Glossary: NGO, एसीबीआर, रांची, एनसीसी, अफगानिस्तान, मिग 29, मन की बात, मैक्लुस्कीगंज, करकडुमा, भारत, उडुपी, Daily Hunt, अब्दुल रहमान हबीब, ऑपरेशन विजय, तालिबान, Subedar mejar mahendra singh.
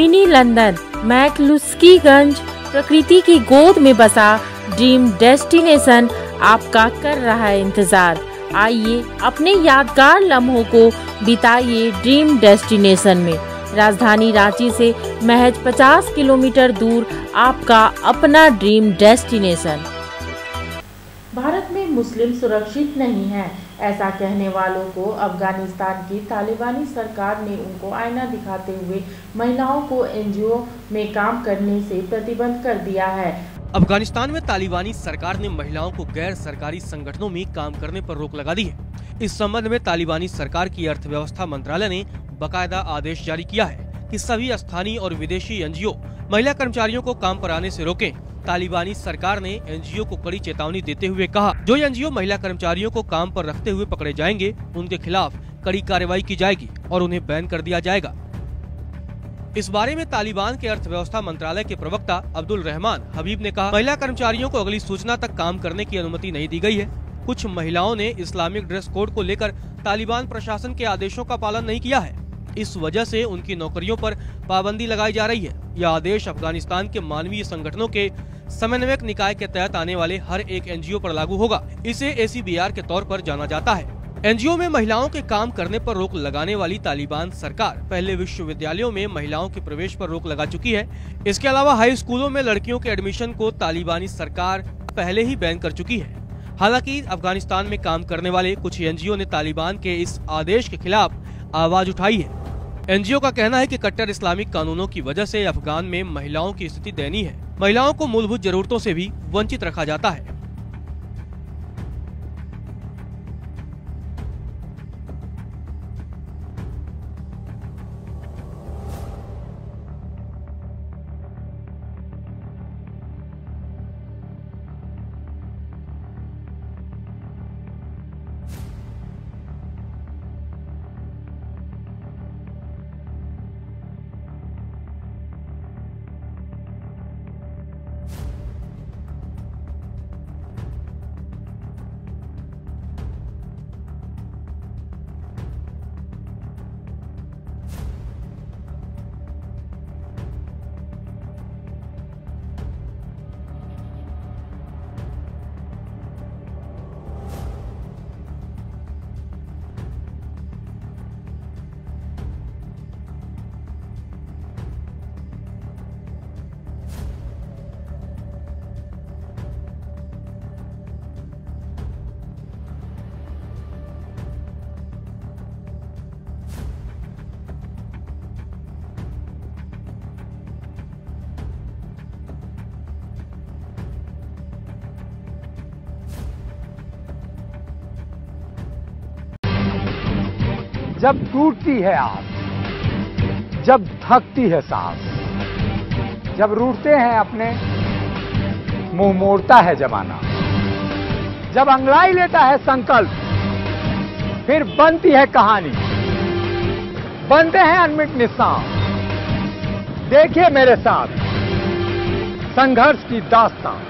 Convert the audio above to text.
Mini London, मैक्लुस्कीगंज, प्रकृति की गोद में बसा ड्रीम डेस्टिनेशन आपका कर रहा है इंतजार। आइए अपने यादगार लम्हों को बिताइए ड्रीम डेस्टिनेशन में। राजधानी रांची से महज 50 किलोमीटर दूर आपका अपना ड्रीम डेस्टिनेशन। भारत में मुस्लिम सुरक्षित नहीं है, ऐसा कहने वालों को अफगानिस्तान की तालिबानी सरकार ने उनको आईना दिखाते हुए महिलाओं को एनजीओ में काम करने से प्रतिबंध कर दिया है। अफगानिस्तान में तालिबानी सरकार ने महिलाओं को गैर सरकारी संगठनों में काम करने पर रोक लगा दी है। इस संबंध में तालिबानी सरकार की अर्थव्यवस्था मंत्रालय ने बाकायदा आदेश जारी किया है कि सभी स्थानीय और विदेशी एनजीओ महिला कर्मचारियों को काम पर आने से रोकें। तालिबानी सरकार ने एनजीओ को कड़ी चेतावनी देते हुए कहा, जो एनजीओ महिला कर्मचारियों को काम पर रखते हुए पकड़े जाएंगे उनके खिलाफ कड़ी कार्रवाई की जाएगी और उन्हें बैन कर दिया जाएगा। इस बारे में तालिबान के अर्थव्यवस्था मंत्रालय के प्रवक्ता अब्दुल रहमान हबीब ने कहा, महिला कर्मचारियों को अगली सूचना तक काम करने की अनुमति नहीं दी गई है। कुछ महिलाओं ने इस्लामिक ड्रेस कोड को लेकर तालिबान प्रशासन के आदेशों का पालन नहीं किया है, इस वजह से उनकी नौकरियों पर पाबंदी लगाई जा रही है। यह आदेश अफगानिस्तान के मानवीय संगठनों के समन्वयक निकाय के तहत आने वाले हर एक एनजीओ पर लागू होगा। इसे एसीबीआर के तौर पर जाना जाता है। एनजीओ में महिलाओं के काम करने पर रोक लगाने वाली तालिबान सरकार पहले विश्वविद्यालयों में महिलाओं के प्रवेश पर रोक लगा चुकी है। इसके अलावा हाई स्कूलों में लड़कियों के एडमिशन को तालिबानी सरकार पहले ही बैन कर चुकी है। हालांकि अफगानिस्तान में काम करने वाले कुछ एनजीओ ने तालिबान के इस आदेश के खिलाफ आवाज उठाई है। एनजीओ का कहना है कि कट्टर इस्लामिक कानूनों की वजह से अफगान में महिलाओं की स्थिति दयनीय है। महिलाओं को मूलभूत जरूरतों से भी वंचित रखा जाता है। जब टूटती है आस, जब थकती है सांस, जब रूठते हैं अपने, मुंह मोड़ता है जमाना, जब अंगड़ाई लेता है संकल्प, फिर बनती है कहानी, बनते हैं अनमिट निशान। देखिए मेरे साथ संघर्ष की दास्तान।